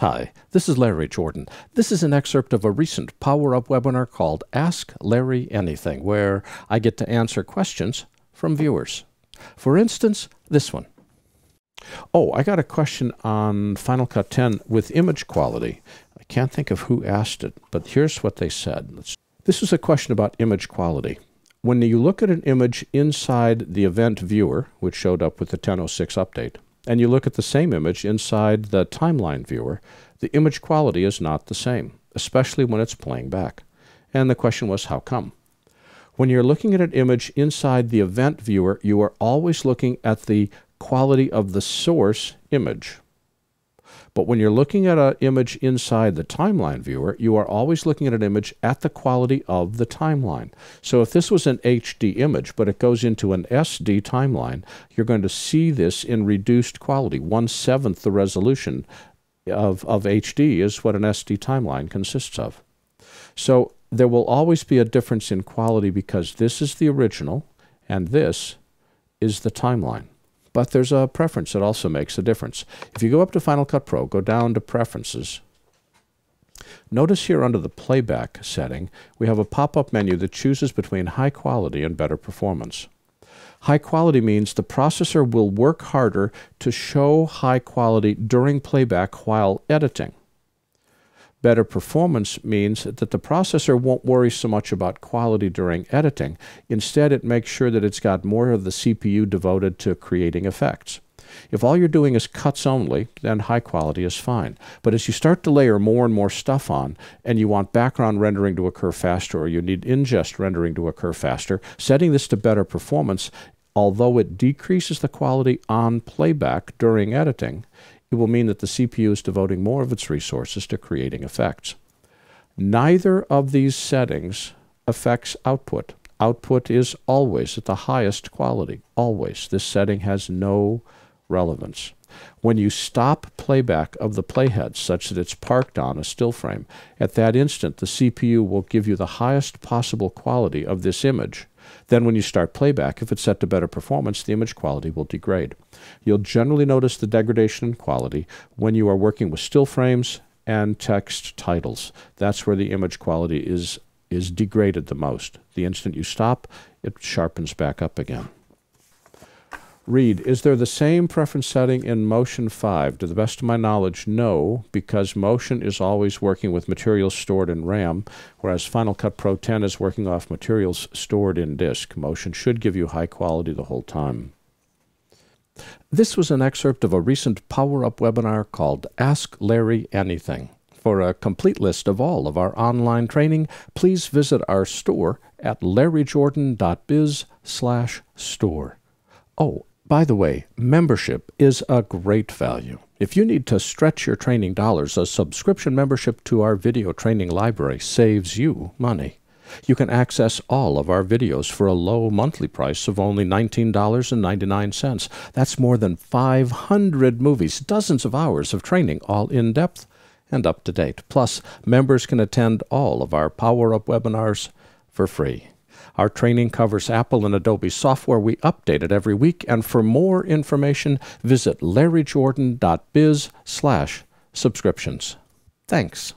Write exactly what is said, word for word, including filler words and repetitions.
Hi, this is Larry Jordan. This is an excerpt of a recent Power-Up webinar called Ask Larry Anything, where I get to answer questions from viewers. For instance, this one. Oh, I got a question on Final Cut ten with image quality. I can't think of who asked it, but here's what they said. Let's, this is a question about image quality. When you look at an image inside the Event Viewer, which showed up with the ten oh six update, and you look at the same image inside the Timeline Viewer, the image quality is not the same, especially when it's playing back. And the question was, how come? When you're looking at an image inside the Event Viewer, you are always looking at the quality of the source image. But when you're looking at an image inside the Timeline Viewer, you are always looking at an image at the quality of the timeline. So if this was an H D image, but it goes into an S D timeline, you're going to see this in reduced quality. one seventh the resolution of, of H D is what an S D timeline consists of. So there will always be a difference in quality because this is the original and this is the timeline. But there's a preference that also makes a difference. If you go up to Final Cut Pro, go down to Preferences. Notice here under the Playback setting, we have a pop-up menu that chooses between high quality and better performance. High quality means the processor will work harder to show high quality during playback while editing. Better performance means that the processor won't worry so much about quality during editing. Instead, it makes sure that it's got more of the C P U devoted to creating effects. If all you're doing is cuts only, then high quality is fine. But as you start to layer more and more stuff on, and you want background rendering to occur faster, or you need ingest rendering to occur faster, setting this to better performance, although it decreases the quality on playback during editing, it will mean that the C P U is devoting more of its resources to creating effects. Neither of these settings affects output. Output is always at the highest quality, always. This setting has no relevance. When you stop playback of the playhead such that it's parked on a still frame, at that instant the C P U will give you the highest possible quality of this image. Then when you start playback, if it's set to better performance, the image quality will degrade. You'll generally notice the degradation in quality when you are working with still frames and text titles. That's where the image quality is, is degraded the most. The instant you stop, it sharpens back up again. Read, is there the same preference setting in Motion five? To the best of my knowledge, no, because Motion is always working with materials stored in RAM, whereas Final Cut Pro ten is working off materials stored in disk. Motion should give you high quality the whole time. This was an excerpt of a recent Power-Up webinar called Ask Larry Anything. For a complete list of all of our online training, please visit our store at larry jordan dot biz slash store. Oh, by the way, membership is a great value. If you need to stretch your training dollars, a subscription membership to our video training library saves you money. You can access all of our videos for a low monthly price of only nineteen dollars and ninety-nine cents. That's more than five hundred movies, dozens of hours of training, all in-depth and up-to-date. Plus, members can attend all of our Power-Up webinars for free. Our training covers Apple and Adobe software. We update it every week. And for more information, visit larry jordan dot biz slash subscriptions. Thanks.